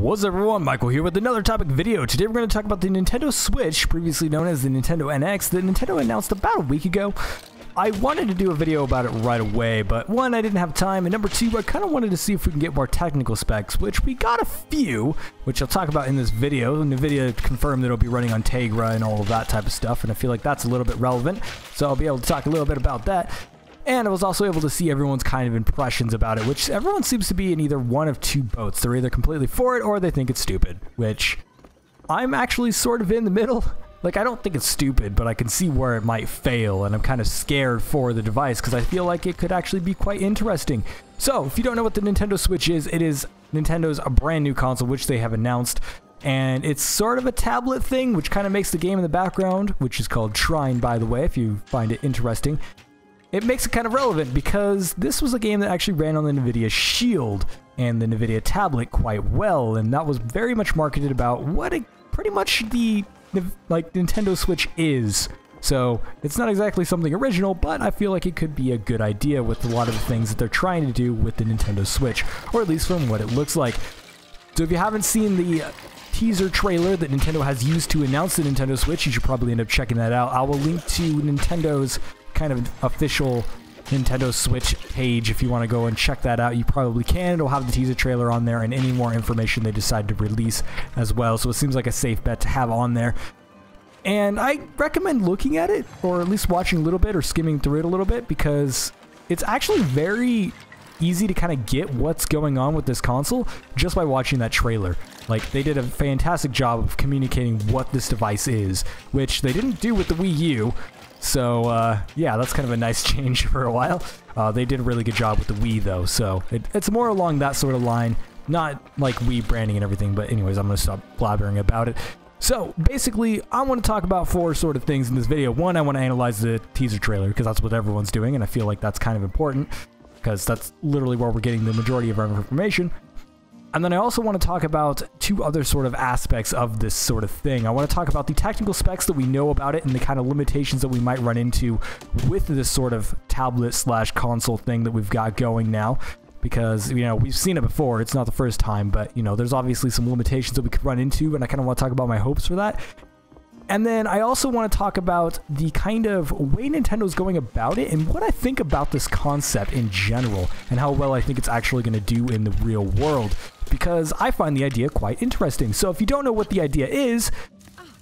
What's up, everyone? Michael here with another topic video. Today we're going to talk about the Nintendo Switch, previously known as the Nintendo NX, that Nintendo announced about a week ago. I wanted to do a video about it right away, but one, I didn't have time, and number two, I kind of wanted to see if we can get more technical specs, which we got a few, which I'll talk about in this video. NVIDIA confirmed that it'll be running on Tegra and all of that type of stuff, and I feel like that's a little bit relevant, so I'll be able to talk a little bit about that. And I was also able to see everyone's kind of impressions about it, which everyone seems to be in either one of two boats. They're either completely for it or they think it's stupid, which I'm actually sort of in the middle. Like, I don't think it's stupid, but I can see where it might fail, and I'm kind of scared for the device because I feel like it could actually be quite interesting. So if you don't know what the Nintendo Switch is, it is Nintendo's a brand new console, which they have announced. And it's sort of a tablet thing, which kind of makes the game in the background, which is called Trine, by the way, if you find it interesting. It makes it kind of relevant because this was a game that actually ran on the NVIDIA Shield and the NVIDIA tablet quite well, and that was very much marketed about what pretty much the Nintendo Switch is. So it's not exactly something original, but I feel like it could be a good idea with a lot of the things that they're trying to do with the Nintendo Switch, or at least from what it looks like. So if you haven't seen the teaser trailer that Nintendo has used to announce the Nintendo Switch, you should probably end up checking that out. I will link to Nintendo's kind of official Nintendo Switch page if you want to go and check that out. You probably can. It'll have the teaser trailer on there and any more information they decide to release as well, so it seems like a safe bet to have on there. And I recommend looking at it, or at least watching a little bit or skimming through it a little bit, because it's actually very easy to kind of get what's going on with this console just by watching that trailer. Like, they did a fantastic job of communicating what this device is, which they didn't do with the Wii U. So, yeah, that's kind of a nice change for a while. They did a really good job with the Wii, though, so it's more along that sort of line. Not like Wii branding and everything, but anyways, I'm going to stop blabbering about it. So, basically, I want to talk about four sort of things in this video. One, I want to analyze the teaser trailer, because that's what everyone's doing, and I feel like that's kind of important, because that's literally where we're getting the majority of our information. And then I also want to talk about two other sort of aspects of this sort of thing. I want to talk about the technical specs that we know about it and the kind of limitations that we might run into with this sort of tablet slash console thing that we've got going now. Because, you know, we've seen it before. It's not the first time, but, you know, there's obviously some limitations that we could run into, and I kind of want to talk about my hopes for that. And then I also want to talk about the kind of way Nintendo's going about it and what I think about this concept in general and how well I think it's actually going to do in the real world, because I find the idea quite interesting. So if you don't know what the idea is,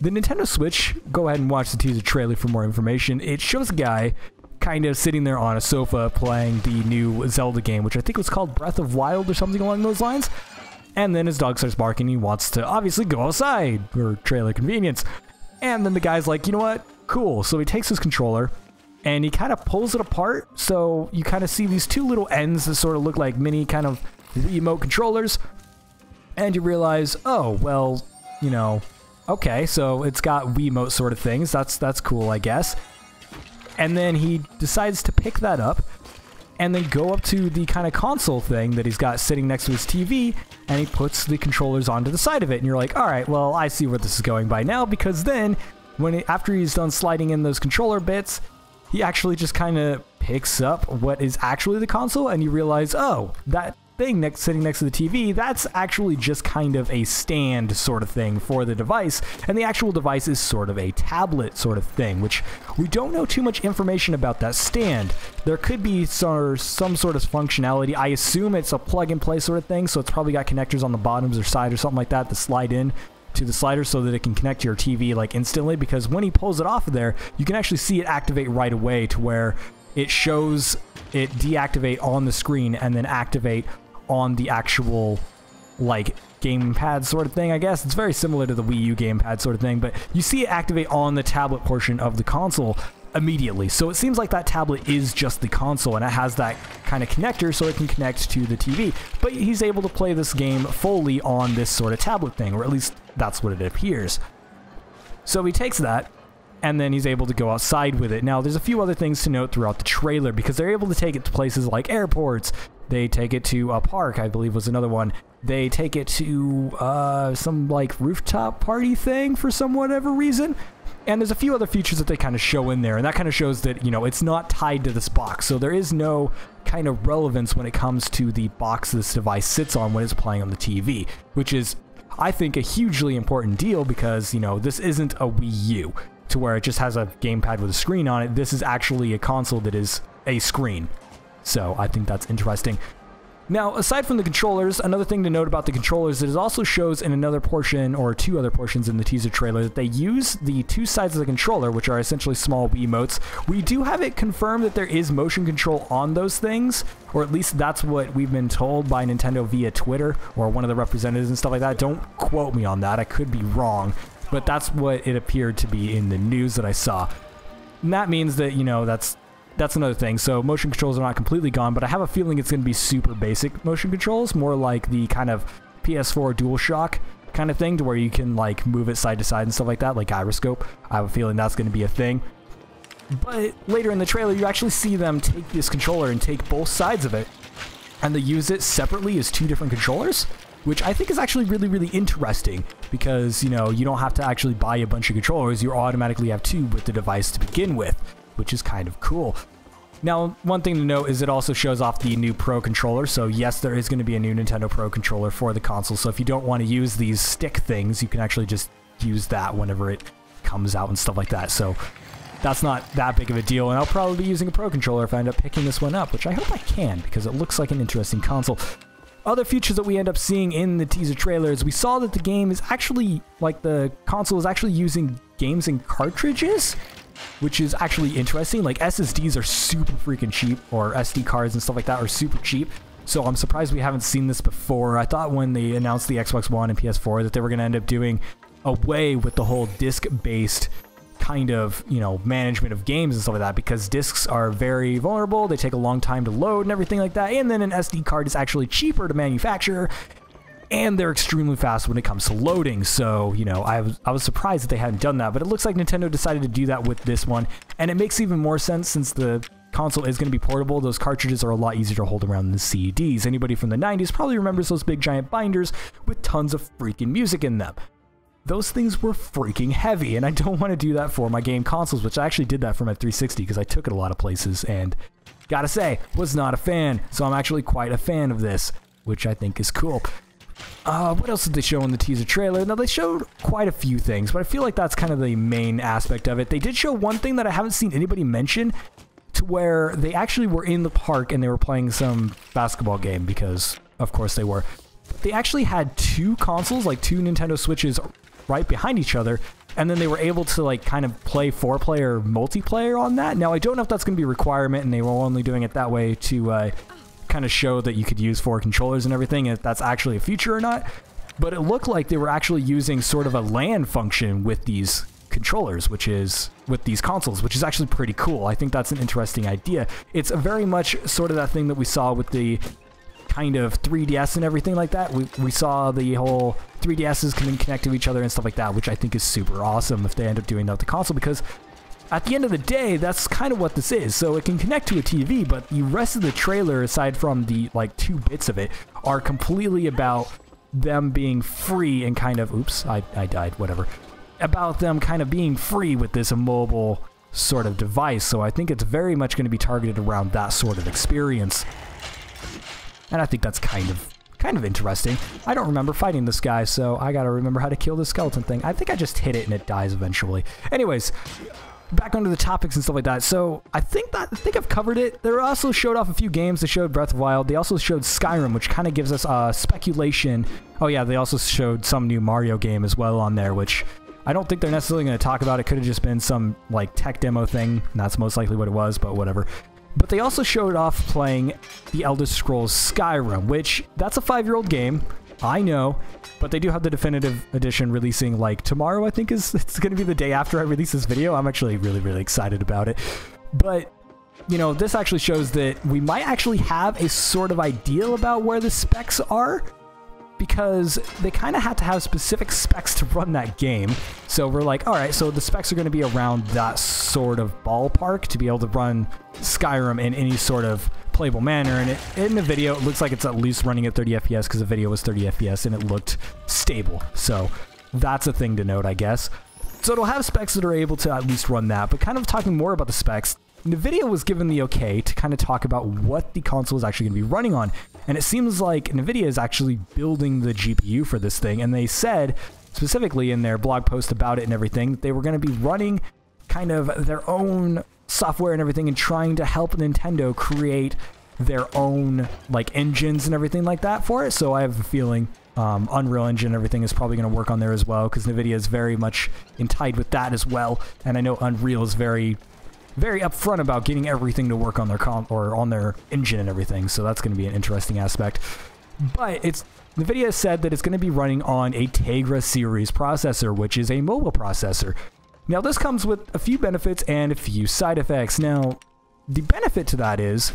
the Nintendo Switch, go ahead and watch the teaser trailer for more information. It shows a guy kind of sitting there on a sofa playing the new Zelda game, which I think was called Breath of the Wild or something along those lines. And then his dog starts barking. He wants to obviously go outside for trailer convenience. And then the guy's like, you know what? Cool. So he takes his controller and he kind of pulls it apart. So you kind of see these two little ends that sort of look like mini kind of remote controllers. And you realize, oh, well, you know, okay, so it's got Wiimote sort of things. That's cool, I guess. And then he decides to pick that up and then go up to the kind of console thing that he's got sitting next to his TV, and he puts the controllers onto the side of it, and you're like, all right, well, I see where this is going by now, because then, after he's done sliding in those controller bits, he actually just kind of picks up what is actually the console, and you realize, oh, that thing sitting next to the TV, that's actually just kind of a stand sort of thing for the device, and the actual device is sort of a tablet sort of thing, which we don't know too much information about that stand. There could be some sort of functionality. I assume it's a plug-and-play sort of thing, so it's probably got connectors on the bottoms or side or something like that that slide in to the slider so that it can connect to your TV like instantly, because when he pulls it off of there, you can actually see it activate right away to where it shows it deactivate on the screen and then activate on the actual like gamepad sort of thing. I guess it's very similar to the Wii U gamepad sort of thing, but you see it activate on the tablet portion of the console immediately. So it seems like that tablet is just the console, and it has that kind of connector so it can connect to the TV, but he's able to play this game fully on this sort of tablet thing, or at least that's what it appears. So he takes that, and then he's able to go outside with it. Now, there's a few other things to note throughout the trailer, because they're able to take it to places like airports. They take it to a park, I believe was another one. They take it to some like rooftop party thing for some whatever reason. And there's a few other features that they kind of show in there, and that kind of shows that, you know, it's not tied to this box. So there is no kind of relevance when it comes to the box this device sits on when it's playing on the TV, which is I think, a hugely important deal because, you know, this isn't a Wii U to where it just has a gamepad with a screen on it. This is actually a console that is a screen. So I think that's interesting. Now, aside from the controllers, another thing to note about the controllers is it also shows in another portion, or two other portions in the teaser trailer, that they use the two sides of the controller, which are essentially small Wiimotes. We do have it confirmed that there is motion control on those things, or at least that's what we've been told by Nintendo via Twitter, or one of the representatives and stuff like that. Don't quote me on that, I could be wrong, but that's what it appeared to be in the news that I saw. And that means that, you know, that's another thing. So motion controls are not completely gone, but I have a feeling it's going to be super basic motion controls, more like the kind of PS4 DualShock kind of thing, to where you can like move it side to side and stuff like that, like gyroscope. I have a feeling that's going to be a thing. But later in the trailer, you actually see them take this controller and take both sides of it, and they use it separately as two different controllers, which I think is actually really, really interesting because, you know, you don't have to actually buy a bunch of controllers. You automatically have two with the device to begin with, which is kind of cool. Now, one thing to note is it also shows off the new Pro controller. So yes, there is going to be a new Nintendo Pro controller for the console. So if you don't want to use these stick things, you can actually just use that whenever it comes out and stuff like that. So that's not that big of a deal. And I'll probably be using a Pro controller if I end up picking this one up, which I hope I can because it looks like an interesting console. Other features that we end up seeing in the teaser trailer is we saw that the game is actually, like the console is actually using games and cartridges, which is actually interesting. Like SSDs are super freaking cheap, or SD cards and stuff like that are super cheap. So I'm surprised we haven't seen this before. I thought when they announced the Xbox One and PS4 that they were going to end up doing away with the whole disc-based kind of, you know, management of games and stuff like that, because discs are very vulnerable. They take a long time to load and everything like that. And then an SD card is actually cheaper to manufacture, and they're extremely fast when it comes to loading. So, you know, I was surprised that they hadn't done that, but it looks like Nintendo decided to do that with this one, and it makes even more sense since the console is going to be portable. Those cartridges are a lot easier to hold around than the CDs. Anybody from the 90s probably remembers those big giant binders with tons of freaking music in them. Those things were freaking heavy, and I don't want to do that for my game consoles, which I actually did that for my 360 because I took it a lot of places, and gotta say, was not a fan. So I'm actually quite a fan of this, which I think is cool. What else did they show in the teaser trailer? Now, they showed quite a few things, but I feel like that's kind of the main aspect of it. They did show one thing that I haven't seen anybody mention, to where they actually were in the park and they were playing some basketball game, because of course they were. They actually had two consoles, like two Nintendo Switches right behind each other, and then they were able to like kind of play four-player multiplayer on that. Now, I don't know if that's going to be a requirement and they were only doing it that way to kind of show that you could use four controllers and everything, and if that's actually a feature or not, but it looked like they were actually using sort of a LAN function with these controllers, which is with these consoles, which is actually pretty cool. I think that's an interesting idea. It's very much sort of that thing that we saw with the kind of 3DS and everything like that. We saw the whole 3DSs can connect to each other and stuff like that, which I think is super awesome if they end up doing that with the console, because at the end of the day, that's kind of what this is. So it can connect to a TV, but the rest of the trailer, aside from the like two bits of it, are completely about them being free and kind of, oops, I died, whatever, about them kind of being free with this mobile sort of device. So I think it's very much going to be targeted around that sort of experience. And I think that's kind of interesting. I don't remember fighting this guy, so I gotta remember how to kill this skeleton thing. I think I just hit it and it dies eventually. Anyways, back onto the topics and stuff like that. So I think I've covered it. They also showed off a few games. They showed Breath of the Wild. They also showed Skyrim, which kind of gives us speculation. Oh yeah, they also showed some new Mario game as well on there, which I don't think they're necessarily going to talk about. It could have just been some like tech demo thing, and that's most likely what it was, but whatever. But they also showed off playing the Elder Scrolls Skyrim, which that's a 5-year-old game, I know, but they do have the definitive edition releasing like tomorrow. I think it's going to be the day after I release this video. I'm actually really, really excited about it. But, you know, this actually shows that we might actually have a sort of idea about where the specs are, because they kind of had to have specific specs to run that game. So we're like, all right, so the specs are going to be around that sort of ballpark to be able to run Skyrim in any sort of playable manner. And in the video, it looks like it's at least running at 30 FPS because the video was 30 FPS and it looked stable. So that's a thing to note, I guess. So it'll have specs that are able to at least run that, but kind of talking more about the specs, NVIDIA was given the okay to kind of talk about what the console is actually going to be running on. And it seems like NVIDIA is actually building the GPU for this thing. And they said specifically in their blog post about it and everything, that they were going to be running kind of their own software and everything and trying to help Nintendo create their own like engines and everything like that for it. So I have a feeling Unreal Engine and everything is probably going to work on there as well, because NVIDIA is very much in tied with that as well. And I know Unreal is very, very upfront about getting everything to work on their engine and everything. So that's going to be an interesting aspect. But it's NVIDIA said that it's going to be running on a Tegra series processor, which is a mobile processor. Now this comes with a few benefits and a few side effects. Now the benefit to that is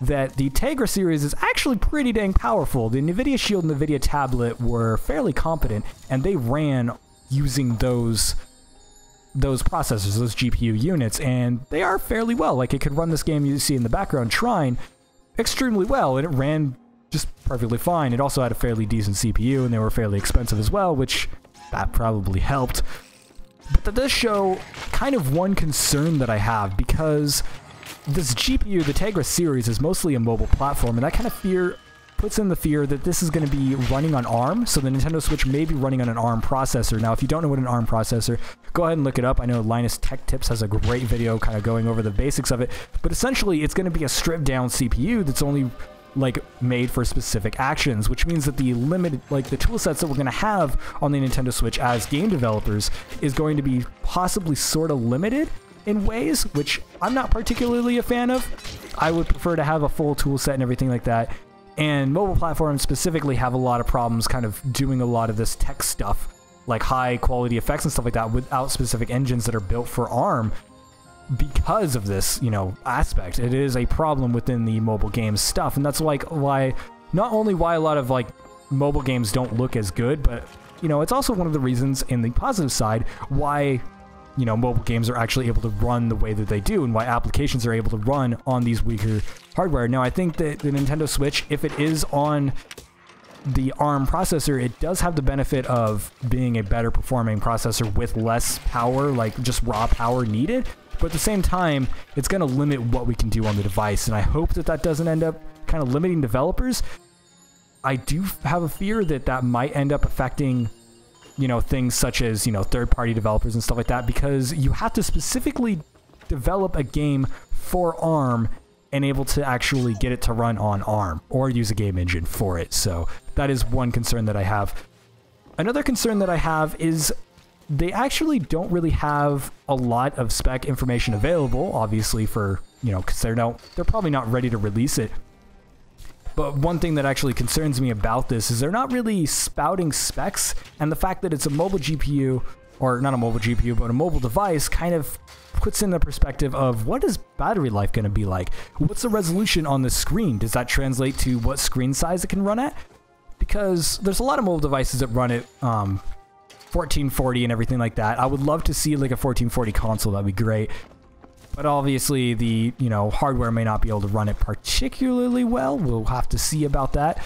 that the Tegra series is actually pretty dang powerful. The NVIDIA Shield and NVIDIA tablet were fairly competent, and they ran using those processors, those GPU units, and they are fairly well. Like, it could run this game you see in the background, Trine, extremely well, and it ran just perfectly fine. It also had a fairly decent CPU, and they were fairly expensive as well, which that probably helped. But that does show kind of one concern that I have, because this GPU, the Tegra series, is mostly a mobile platform, and that kind of puts in the fear that this is going to be running on ARM, so the Nintendo Switch may be running on an ARM processor. Now, if you don't know what an ARM processor, go ahead and look it up. I know Linus Tech Tips has a great video kind of going over the basics of it, but essentially it's going to be a stripped-down CPU that's only like made for specific actions, which means that the limited, like the tool sets that we're going to have on the Nintendo Switch as game developers is going to be possibly sort of limited in ways, which I'm not particularly a fan of. I would prefer to have a full tool set and everything like that. And mobile platforms specifically have a lot of problems kind of doing a lot of this tech stuff, like high quality effects and stuff like that, without specific engines that are built for ARM because of this, you know, aspect. It is a problem within the mobile game stuff, and that's like why, not only why a lot of like mobile games don't look as good, but you know, it's also one of the reasons in the positive side why, you know, mobile games are actually able to run the way that they do, and why applications are able to run on these weaker hardware. Now, I think that the Nintendo Switch, if it is on the ARM processor, it does have the benefit of being a better performing processor with less power, like just raw power needed. But at the same time, it's going to limit what we can do on the device, and I hope that that doesn't end up kind of limiting developers. I do have a fear that that might end up affecting, you know, things such as, you know, third-party developers and stuff like that, because you have to specifically develop a game for ARM and able to actually get it to run on ARM or use a game engine for it. So that is one concern that I have. Another concern that I have is they actually don't really have a lot of spec information available, obviously, for, you know, because they're probably not ready to release it. But one thing that actually concerns me about this is they're not really spouting specs, and the fact that it's a mobile GPU, or not a mobile GPU, but a mobile device, kind of puts in the perspective of what is battery life going to be like? What's the resolution on the screen? Does that translate to what screen size it can run at? Because there's a lot of mobile devices that run at 1440 and everything like that. I would love to see like a 1440 console, that'd be great. But obviously the, you know, hardware may not be able to run it particularly well. We'll have to see about that.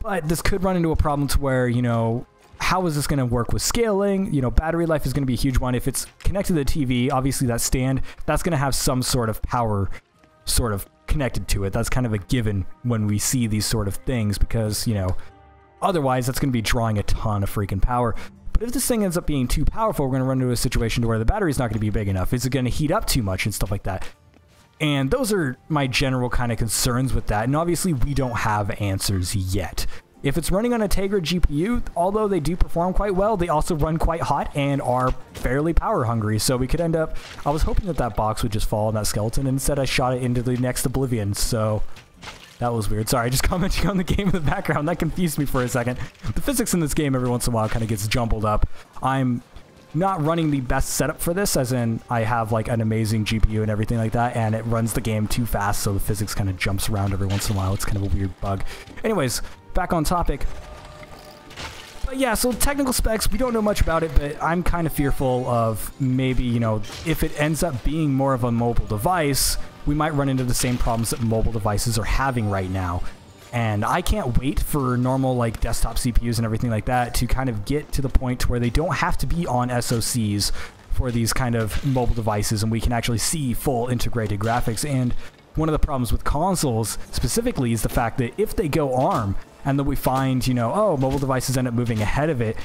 But this could run into a problem to where, you know, how is this going to work with scaling? You know, battery life is going to be a huge one. If it's connected to the TV, obviously that stand, that's going to have some sort of power sort of connected to it. That's kind of a given when we see these sort of things, because, you know, otherwise that's going to be drawing a ton of freaking power. But if this thing ends up being too powerful, we're going to run into a situation to where the battery's not going to be big enough. Is it going to heat up too much and stuff like that? And those are my general kind of concerns with that. And obviously, we don't have answers yet. If it's running on a Tegra GPU, although they do perform quite well, they also run quite hot and are fairly power hungry. So we could end up... I was hoping that that box would just fall on that skeleton, and instead I shot it into the next Oblivion, so... That was weird. Sorry, just commenting on the game in the background. That confused me for a second. The physics in this game every once in a while kind of gets jumbled up. I'm not running the best setup for this, as in I have like an amazing GPU and everything like that, and it runs the game too fast, so the physics kind of jumps around every once in a while. It's kind of a weird bug. Anyways, back on topic. But yeah, so technical specs, we don't know much about it, but I'm kind of fearful of maybe, you know, if it ends up being more of a mobile device, we might run into the same problems that mobile devices are having right now. And I can't wait for normal, like, desktop CPUs and everything like that to kind of get to the point where they don't have to be on SoCs for these kind of mobile devices, and we can actually see full integrated graphics. And one of the problems with consoles specifically is the fact that if they go ARM and then we find, you know, oh, mobile devices end up moving ahead of it,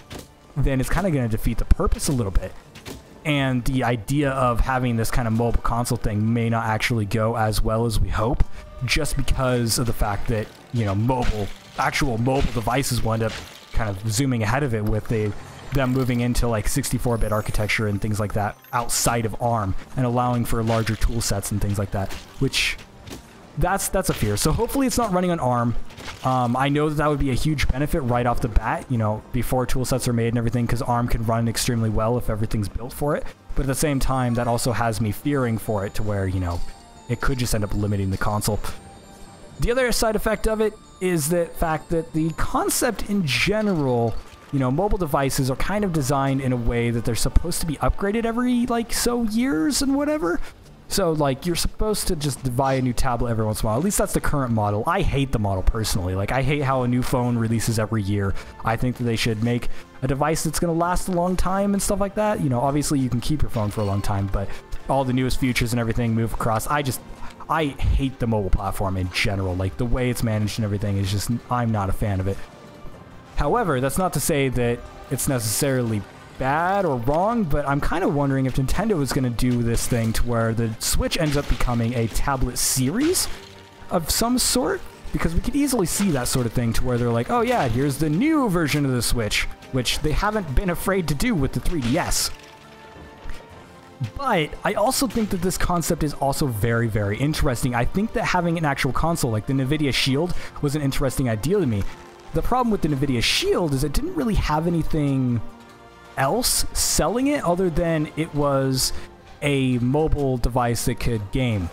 then it's kind of going to defeat the purpose a little bit. And the idea of having this kind of mobile console thing may not actually go as well as we hope, just because of the fact that, you know, actual mobile devices will end up kind of zooming ahead of it with them moving into like 64-bit architecture and things like that outside of ARM, and allowing for larger tool sets and things like that, which that's a fear. So hopefully it's not running on ARM. I know that would be a huge benefit right off the bat, you know, before tool sets are made and everything, because ARM can run extremely well if everything's built for it. But at the same time, that also has me fearing for it to where, you know, it could just end up limiting the console. The other side effect of it is the fact that the concept in general, you know, mobile devices are kind of designed in a way that they're supposed to be upgraded every, like, so years and whatever. So, like, you're supposed to just buy a new tablet every once in a while. At least that's the current model. I hate the model, personally. Like, I hate how a new phone releases every year. I think that they should make a device that's going to last a long time and stuff like that. You know, obviously, you can keep your phone for a long time, but all the newest features and everything move across. I hate the mobile platform in general. Like, the way it's managed and everything is just, I'm not a fan of it. However, that's not to say that it's necessarily bad or wrong, but I'm kind of wondering if Nintendo is going to do this thing to where the Switch ends up becoming a tablet series of some sort, because we could easily see that sort of thing to where they're like, oh yeah, here's the new version of the Switch, which they haven't been afraid to do with the 3DS. But I also think that this concept is also very, very interesting. I think that having an actual console like the Nvidia Shield was an interesting idea to me. The problem with the Nvidia Shield is it didn't really have anything else selling it other than it was a mobile device that could game.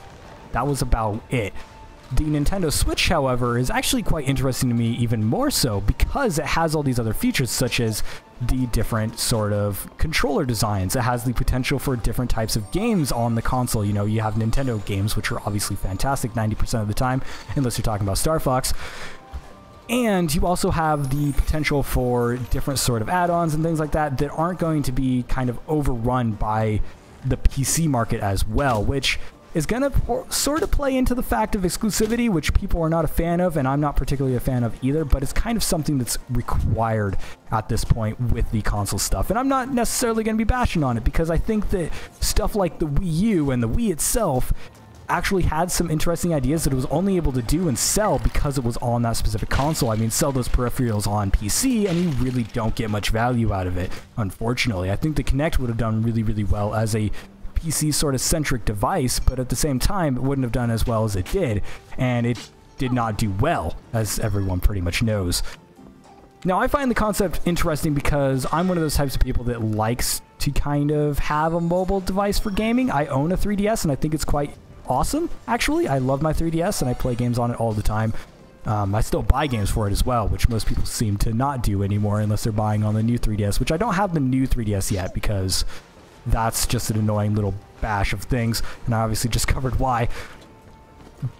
That was about it. The Nintendo Switch, however, is actually quite interesting to me, even more so because it has all these other features, such as the different sort of controller designs. It has the potential for different types of games on the console. You know, you have Nintendo games, which are obviously fantastic 90% of the time, unless you're talking about Star Fox. And you also have the potential for different sort of add-ons and things like that that aren't going to be kind of overrun by the PC market as well, which is going to sort of play into the fact of exclusivity, which people are not a fan of, and I'm not particularly a fan of either, but it's kind of something that's required at this point with the console stuff. And I'm not necessarily going to be bashing on it, because I think that stuff like the Wii U and the Wii itself actually had some interesting ideas that it was only able to do and sell because it was on that specific console. I mean, sell those peripherals on PC and you really don't get much value out of it, unfortunately. I think the Kinect would have done really, really well as a PC sort of centric device, but at the same time, it wouldn't have done as well as it did, and it did not do well, as everyone pretty much knows. Now, I find the concept interesting because I'm one of those types of people that likes to kind of have a mobile device for gaming. I own a 3DS, and I think it's quite awesome, actually. I love my 3DS and I play games on it all the time. I still buy games for it as well, which most people seem to not do anymore unless they're buying on the new 3DS, which I don't have the new 3DS yet because that's just an annoying little bash of things, and I obviously just covered why.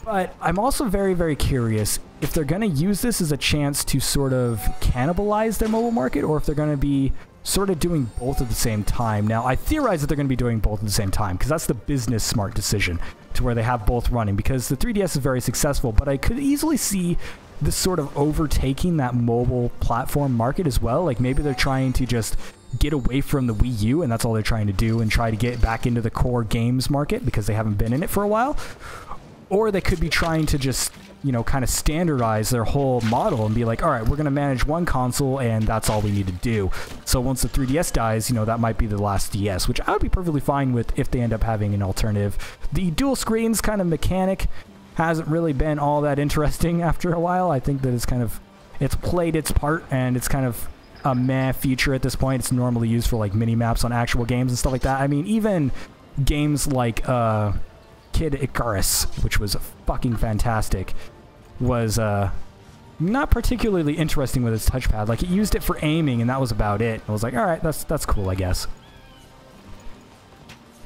But I'm also very, very curious if they're going to use this as a chance to sort of cannibalize their mobile market, or if they're going to be sort of doing both at the same time. Now, I theorize that they're going to be doing both at the same time because that's the business smart decision to where they have both running, because the 3DS is very successful, but I could easily see this sort of overtaking that mobile platform market as well. Like maybe they're trying to just get away from the Wii U and that's all they're trying to do, and try to get back into the core games market because they haven't been in it for a while. Or they could be trying to just, you know, kind of standardize their whole model and be like, all right, we're going to manage one console and that's all we need to do. So once the 3DS dies, you know, that might be the last DS, which I would be perfectly fine with if they end up having an alternative. The dual screens kind of mechanic hasn't really been all that interesting after a while. I think that it's kind of, it's played its part and it's kind of a meh feature at this point. It's normally used for like mini maps on actual games and stuff like that. I mean, even games like Kid Icarus, which was fucking fantastic, was not particularly interesting with its touchpad. Like, it used it for aiming, and that was about it. I was like, all right, that's cool, I guess.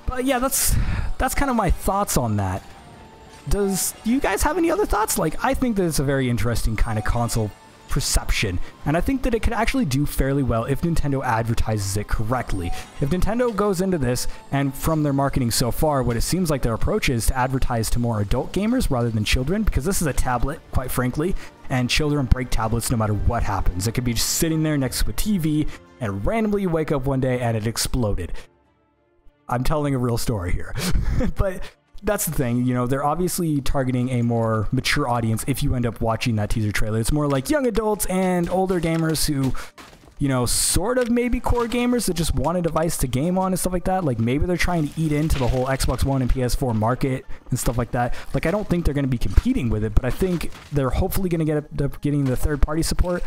But yeah, that's kind of my thoughts on that. Do you guys have any other thoughts? Like, I think that it's a very interesting kind of console perception, and I think that it could actually do fairly well if Nintendo advertises it correctly. If Nintendo goes into this, and from their marketing so far, what it seems like their approach is to advertise to more adult gamers rather than children, because this is a tablet, quite frankly, and children break tablets no matter what happens. It could be just sitting there next to a TV, and randomly you wake up one day and it exploded. I'm telling a real story here. But that's the thing, you know, they're obviously targeting a more mature audience if you end up watching that teaser trailer. It's more like young adults and older gamers who, you know, sort of maybe core gamers that just want a device to game on and stuff like that. Like, maybe they're trying to eat into the whole Xbox One and PS4 market and stuff like that. Like, I don't think they're going to be competing with it, but I think they're hopefully going to end up getting the third-party support.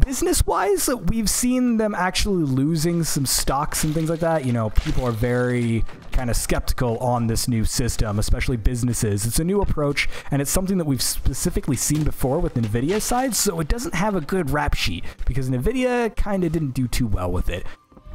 Business-wise, we've seen them actually losing some stocks and things like that. You know, people are very kind of skeptical on this new system, especially businesses. It's a new approach, and it's something that we've specifically seen before with NVIDIA's side, so it doesn't have a good rap sheet, because NVIDIA kind of didn't do too well with it.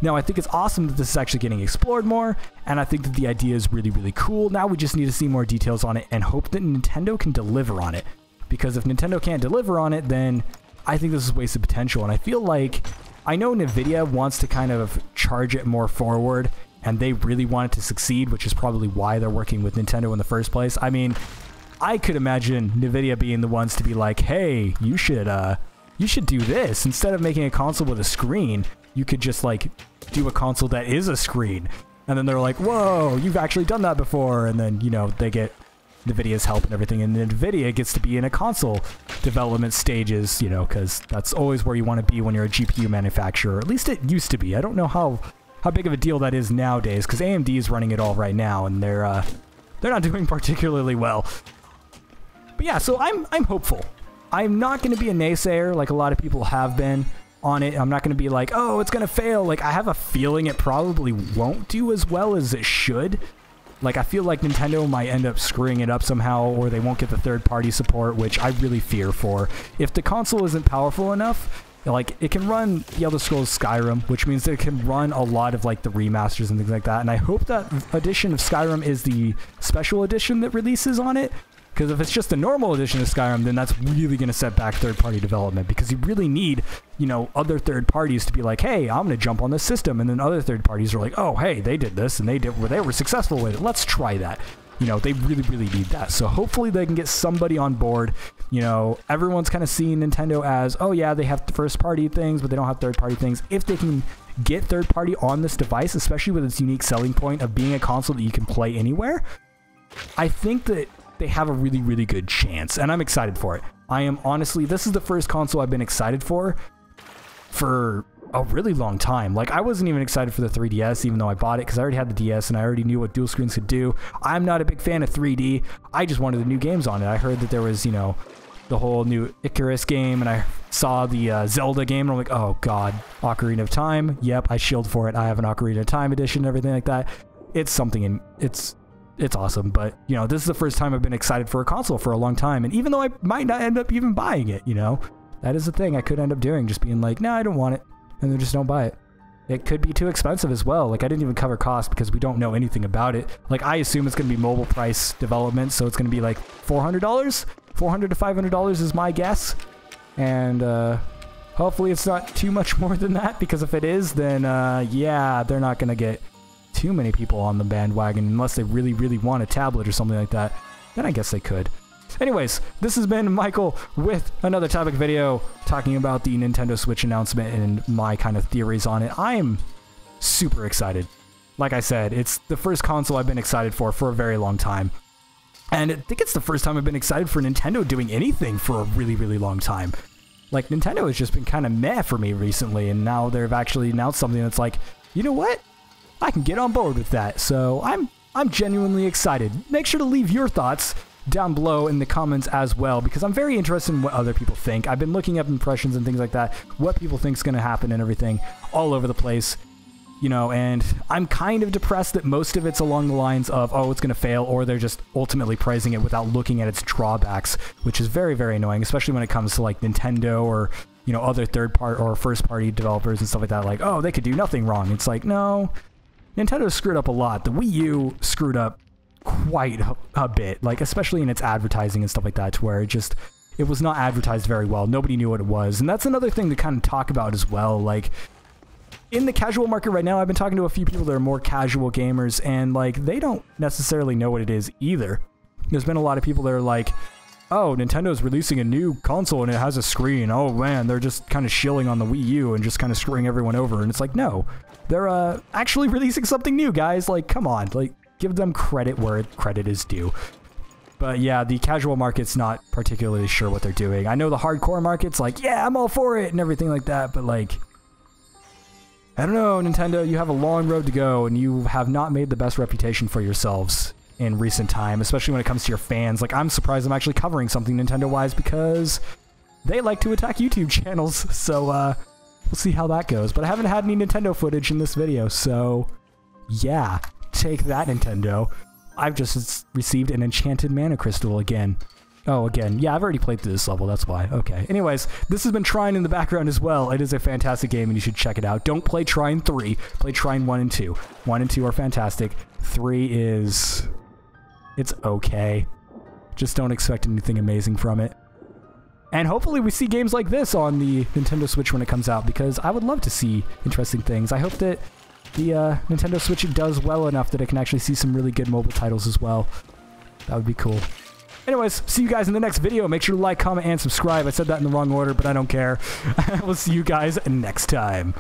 Now, I think it's awesome that this is actually getting explored more, and I think that the idea is really, really cool. Now we just need to see more details on it and hope that Nintendo can deliver on it, because if Nintendo can't deliver on it, then I think this is wasted potential, and I feel like, I know NVIDIA wants to kind of charge it more forward, and they really want it to succeed, which is probably why they're working with Nintendo in the first place. I mean, I could imagine NVIDIA being the ones to be like, hey, you should do this. Instead of making a console with a screen, you could just, like, do a console that is a screen. And then they're like, whoa, you've actually done that before, and then, you know, they get NVIDIA's help and everything, and NVIDIA gets to be in a console development stages, you know, because that's always where you want to be when you're a GPU manufacturer. At least it used to be. I don't know how big of a deal that is nowadays, because AMD is running it all right now, and they're not doing particularly well. But yeah, so I'm hopeful. I'm not going to be a naysayer like a lot of people have been on it. I'm not going to be like, oh, it's going to fail. Like, I have a feeling it probably won't do as well as it should. Like, I feel like Nintendo might end up screwing it up somehow, or they won't get the third-party support, which I really fear for. If the console isn't powerful enough, like, it can run the Elder Scrolls Skyrim, which means that it can run a lot of, like, the remasters and things like that. And I hope that edition of Skyrim is the special edition that releases on it, because if it's just the normal edition of Skyrim, then that's really going to set back third-party development, because you really need, you know, other third parties to be like, hey, I'm going to jump on this system, and then other third parties are like, oh, hey, they did this, and they were successful with it. Let's try that. You know, they really, really need that. So hopefully they can get somebody on board. You know, everyone's kind of seeing Nintendo as, oh, yeah, they have the first-party things, but they don't have third-party things. If they can get third-party on this device, especially with its unique selling point of being a console that you can play anywhere, I think that they have a really, really good chance, and I'm excited for it. I am honestly, this is the first console I've been excited for a really long time. Like, I wasn't even excited for the 3DS, even though I bought it, because I already had the DS, and I already knew what dual screens could do. I'm not a big fan of 3D. I just wanted the new games on it. I heard that there was, you know, the whole new Icarus game, and I saw the Zelda game, and I'm like, oh, God, Ocarina of Time. Yep, I shield for it. I have an Ocarina of Time edition and everything like that. It's something, and it's awesome, but, you know, this is the first time I've been excited for a console for a long time, and even though I might not end up even buying it, you know, that is the thing I could end up doing, just being like, nah, I don't want it, and then just don't buy it. It could be too expensive as well. Like, I didn't even cover cost, because we don't know anything about it. Like, I assume it's going to be mobile price development, so it's going to be like $400? $400 to $500 is my guess, and hopefully it's not too much more than that, because if it is, then yeah, they're not going to get too many people on the bandwagon, unless they really, really want a tablet or something like that. Then I guess they could. Anyways, this has been Michael with another topic video talking about the Nintendo Switch announcement and my kind of theories on it. I'm super excited. Like I said, it's the first console I've been excited for a very long time. And I think it's the first time I've been excited for Nintendo doing anything for a really, really long time. Like, Nintendo has just been kind of meh for me recently, and now they've actually announced something that's like, you know what? I can get on board with that, so I'm genuinely excited. Make sure to leave your thoughts down below in the comments as well, because I'm very interested in what other people think. I've been looking up impressions and things like that, what people think is going to happen and everything, all over the place, you know, and I'm kind of depressed that most of it's along the lines of, oh, it's going to fail, or they're just ultimately praising it without looking at its drawbacks, which is very, very annoying, especially when it comes to, like, Nintendo or, you know, other third-party or first-party developers and stuff like that. Like, oh, they could do nothing wrong. It's like, no, Nintendo screwed up a lot. The Wii U screwed up quite a bit, like, especially in its advertising and stuff like that, to where it just it was not advertised very well. Nobody knew what it was. And that's another thing to kind of talk about as well. Like, in the casual market right now, I've been talking to a few people that are more casual gamers, and like, they don't necessarily know what it is either. There's been a lot of people that are like, oh, Nintendo's releasing a new console and it has a screen. Oh man, they're just kind of shilling on the Wii U and just kind of screwing everyone over. And it's like, no, they're actually releasing something new, guys. Like, come on, like, give them credit where credit is due. But yeah, the casual market's not particularly sure what they're doing. I know the hardcore market's like, yeah, I'm all for it and everything like that. But like, I don't know, Nintendo, you have a long road to go and you have not made the best reputation for yourselves in recent time, especially when it comes to your fans. Like, I'm surprised I'm actually covering something Nintendo-wise because they like to attack YouTube channels, so we'll see how that goes. But I haven't had any Nintendo footage in this video, so yeah, take that, Nintendo. I've just received an enchanted mana crystal again. Oh, again. Yeah, I've already played through this level, that's why. Okay. Anyways, this has been Trine in the background as well. It is a fantastic game, and you should check it out. Don't play Trine 3. Play Trine 1 and 2. 1 and 2 are fantastic. 3 is... it's okay. Just don't expect anything amazing from it. And hopefully we see games like this on the Nintendo Switch when it comes out, because I would love to see interesting things. I hope that the Nintendo Switch does well enough that it can actually see some really good mobile titles as well. That would be cool. Anyways, see you guys in the next video. Make sure to like, comment, and subscribe. I said that in the wrong order, but I don't care. I will see you guys next time.